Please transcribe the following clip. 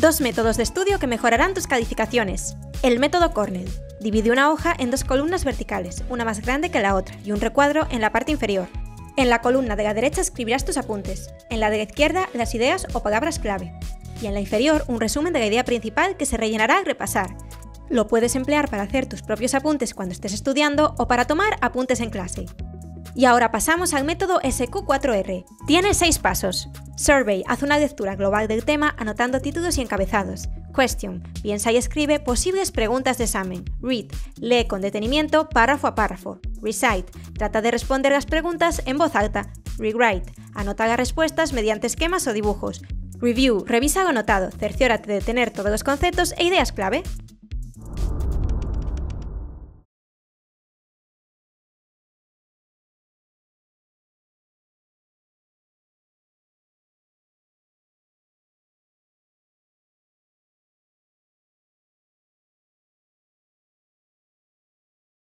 Dos métodos de estudio que mejorarán tus calificaciones. El método Cornell. Divide una hoja en dos columnas verticales, una más grande que la otra, y un recuadro en la parte inferior. En la columna de la derecha escribirás tus apuntes, en la de la izquierda las ideas o palabras clave, y en la inferior un resumen de la idea principal que se rellenará al repasar. Lo puedes emplear para hacer tus propios apuntes cuando estés estudiando o para tomar apuntes en clase. Y ahora pasamos al método SQ4R. Tiene 6 pasos. Survey. Haz una lectura global del tema anotando títulos y encabezados. Question. Piensa y escribe posibles preguntas de examen. Read. Lee con detenimiento párrafo a párrafo. Recite. Trata de responder las preguntas en voz alta. Rewrite. Anota las respuestas mediante esquemas o dibujos. Review. Revisa lo anotado. Cerciórate de tener todos los conceptos e ideas clave.